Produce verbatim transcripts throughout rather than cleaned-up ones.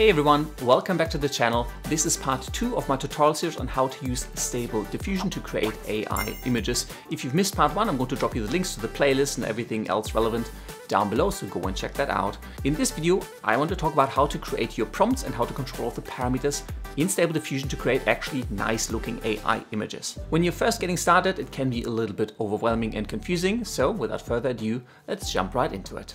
Hey everyone, welcome back to the channel. This is part two of my tutorial series on how to use Stable Diffusion to create A I images. If you've missed part one, I'm going to drop you the links to the playlist and everything else relevant down below, so go and check that out. In this video, I want to talk about how to create your prompts and how to control the parameters in Stable Diffusion to create actually nice looking A I images. When you're first getting started, it can be a little bit overwhelming and confusing. So without further ado, let's jump right into it.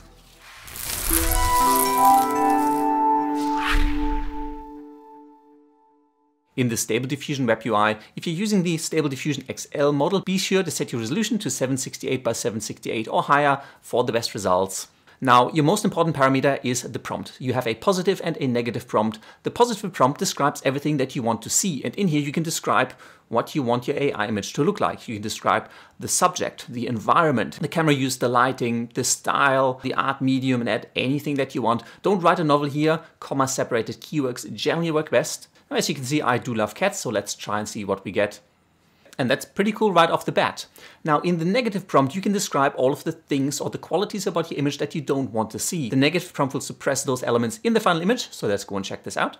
In the Stable Diffusion web U I, if you're using the Stable Diffusion X L model, be sure to set your resolution to seven sixty-eight by seven sixty-eight or higher for the best results. Now, your most important parameter is the prompt. You have a positive and a negative prompt. The positive prompt describes everything that you want to see, and in here you can describe what you want your A I image to look like. You can describe the subject, the environment, the camera use, the lighting, the style, the art medium, and add anything that you want. Don't write a novel here. Comma-separated keywords generally work best. Now, as you can see, I do love cats, so let's try and see what we get. And that's pretty cool right off the bat. Now, in the negative prompt, you can describe all of the things or the qualities about your image that you don't want to see. The negative prompt will suppress those elements in the final image, so let's go and check this out.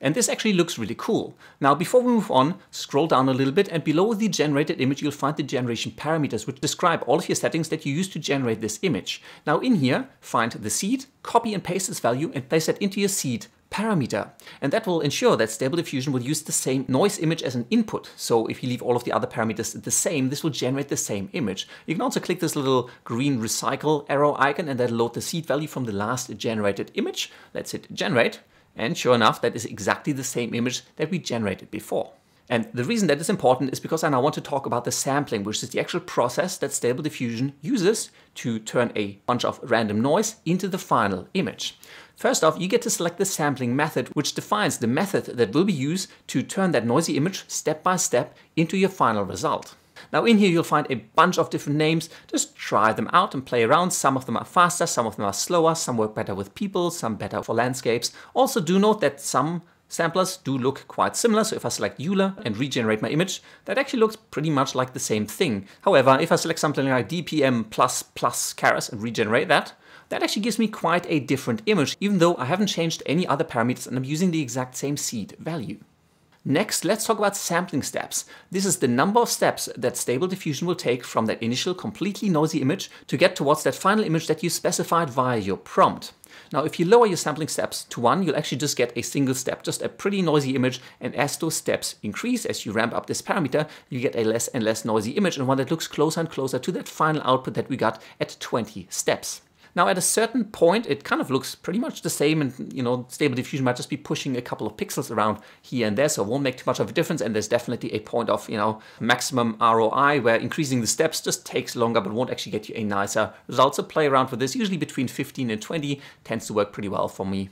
And this actually looks really cool. Now, before we move on, scroll down a little bit, and below the generated image, you'll find the generation parameters, which describe all of your settings that you use to generate this image. Now, in here, find the seed, copy and paste this value, and place that into your seed parameter. And that will ensure that Stable Diffusion will use the same noise image as an input. So if you leave all of the other parameters the same, this will generate the same image. You can also click this little green recycle arrow icon and then load the seed value from the last generated image. Let's hit generate. And sure enough, that is exactly the same image that we generated before. And the reason that is important is because I now want to talk about the sampling, which is the actual process that Stable Diffusion uses to turn a bunch of random noise into the final image. First off, you get to select the sampling method, which defines the method that will be used to turn that noisy image step by step into your final result. Now in here, you'll find a bunch of different names. Just try them out and play around. Some of them are faster, some of them are slower, some work better with people, some better for landscapes. Also do note that some samplers do look quite similar, so if I select Euler and regenerate my image, that actually looks pretty much like the same thing. However, if I select something like D P M plus plus Karras and regenerate that, that actually gives me quite a different image, even though I haven't changed any other parameters and I'm using the exact same seed value. Next, let's talk about sampling steps. This is the number of steps that Stable Diffusion will take from that initial completely noisy image to get towards that final image that you specified via your prompt. Now, if you lower your sampling steps to one, you'll actually just get a single step, just a pretty noisy image. And as those steps increase, as you ramp up this parameter, you get a less and less noisy image and one that looks closer and closer to that final output that we got at twenty steps. Now, at a certain point, it kind of looks pretty much the same, and you know, Stable Diffusion might just be pushing a couple of pixels around here and there, so it won't make too much of a difference. And there's definitely a point of, you know, maximum R O I where increasing the steps just takes longer, but won't actually get you a nicer result. So play around with this. Usually between fifteen and twenty tends to work pretty well for me.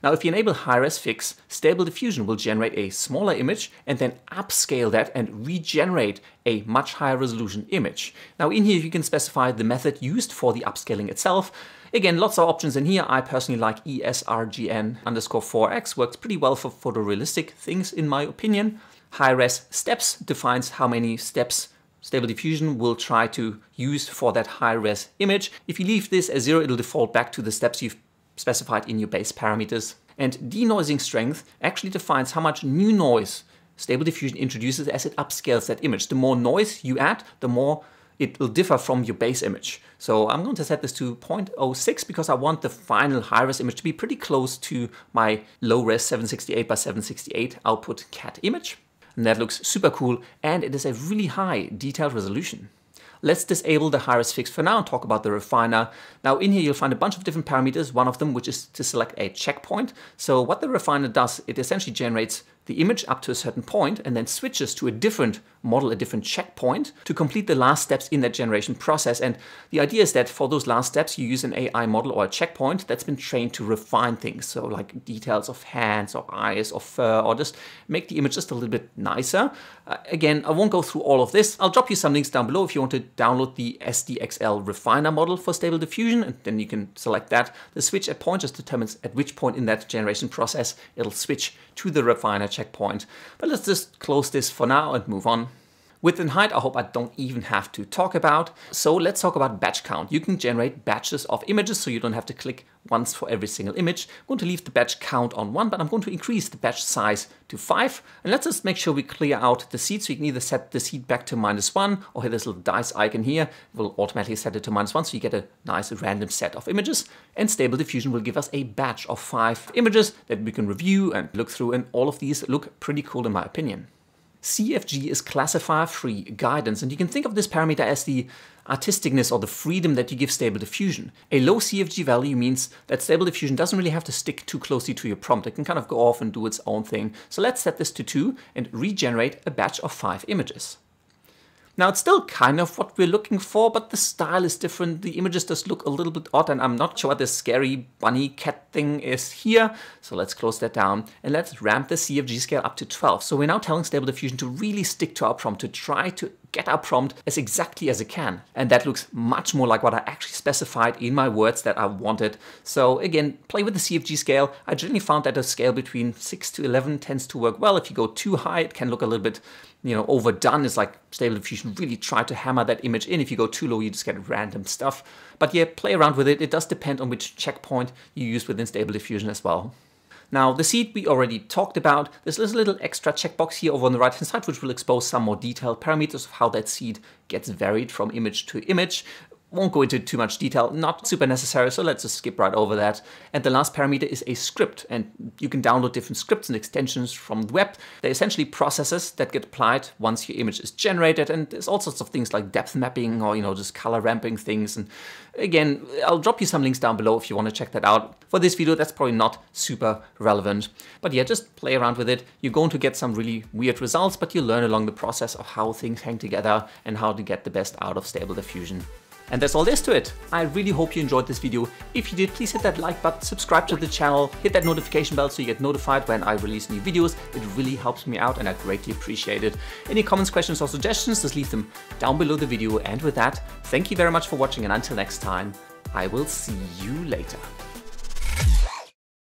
Now, if you enable high-res fix, Stable Diffusion will generate a smaller image and then upscale that and regenerate a much higher resolution image. Now, in here, you can specify the method used for the upscaling itself. Again, lots of options in here. I personally like E S R G A N underscore four X. Works pretty well for photorealistic things, in my opinion. High-res steps defines how many steps Stable Diffusion will try to use for that high-res image. If you leave this as zero, it'll default back to the steps you've specified in your base parameters. And denoising strength actually defines how much new noise Stable Diffusion introduces as it upscales that image. The more noise you add, the more it will differ from your base image. So I'm going to set this to zero point zero six because I want the final high-res image to be pretty close to my low-res seven sixty-eight by seven sixty-eight output cat image. And that looks super cool, and it is a really high detailed resolution. Let's disable the high-res fix for now and talk about the refiner. Now in here, you'll find a bunch of different parameters, one of them which is to select a checkpoint. So what the refiner does, it essentially generates the image up to a certain point and then switches to a different model, a different checkpoint to complete the last steps in that generation process. And the idea is that for those last steps, you use an A I model or a checkpoint that's been trained to refine things. So like details of hands or eyes or fur, or just make the image just a little bit nicer. Uh, again, I won't go through all of this. I'll drop you some links down below if you want to download the S D X L refiner model for Stable Diffusion, and then you can select that. The switch at point just determines at which point in that generation process it'll switch to the refiner checkpoint. But let's just close this for now and move on. Width and height, I hope I don't even have to talk about. So let's talk about batch count. You can generate batches of images, so you don't have to click once for every single image. I'm going to leave the batch count on one, but I'm going to increase the batch size to five. And let's just make sure we clear out the seed. So you can either set the seed back to minus one, or hit this little dice icon here. It will automatically set it to minus one, so you get a nice random set of images. And Stable Diffusion will give us a batch of five images that we can review and look through, and all of these look pretty cool in my opinion. C F G is classifier-free guidance, and you can think of this parameter as the artisticness or the freedom that you give Stable Diffusion. A low C F G value means that Stable Diffusion doesn't really have to stick too closely to your prompt. It can kind of go off and do its own thing. So let's set this to two and regenerate a batch of five images. Now, it's still kind of what we're looking for, but the style is different. The images just look a little bit odd, and I'm not sure what this scary bunny cat thing is here. So let's close that down and let's ramp the C F G scale up to twelve. So we're now telling Stable Diffusion to really stick to our prompt, to try to get our prompt as exactly as it can. And that looks much more like what I actually specified in my words that I wanted. So again, play with the C F G scale. I generally found that a scale between six to eleven tends to work well. If you go too high, it can look a little bit, you know, overdone. It's like Stable Diffusion really tried to hammer that image in. If you go too low, you just get random stuff. But yeah, play around with it. It does depend on which checkpoint you use within Stable Diffusion as well. Now, the seed we already talked about. There's this little extra checkbox here over on the right-hand side, which will expose some more detailed parameters of how that seed gets varied from image to image. Won't go into too much detail, not super necessary, so let's just skip right over that. And the last parameter is a script, and you can download different scripts and extensions from the web. They're essentially processes that get applied once your image is generated, and there's all sorts of things like depth mapping or, you know, just color ramping things. And again, I'll drop you some links down below if you want to check that out. For this video, that's probably not super relevant, but yeah, just play around with it. You're going to get some really weird results, but you'll learn along the process of how things hang together and how to get the best out of Stable Diffusion. And that's all there is to it. I really hope you enjoyed this video. If you did, please hit that like button, subscribe to the channel, hit that notification bell so you get notified when I release new videos. It really helps me out and I greatly appreciate it. Any comments, questions or suggestions, just leave them down below the video. And with that, thank you very much for watching, and until next time, I will see you later.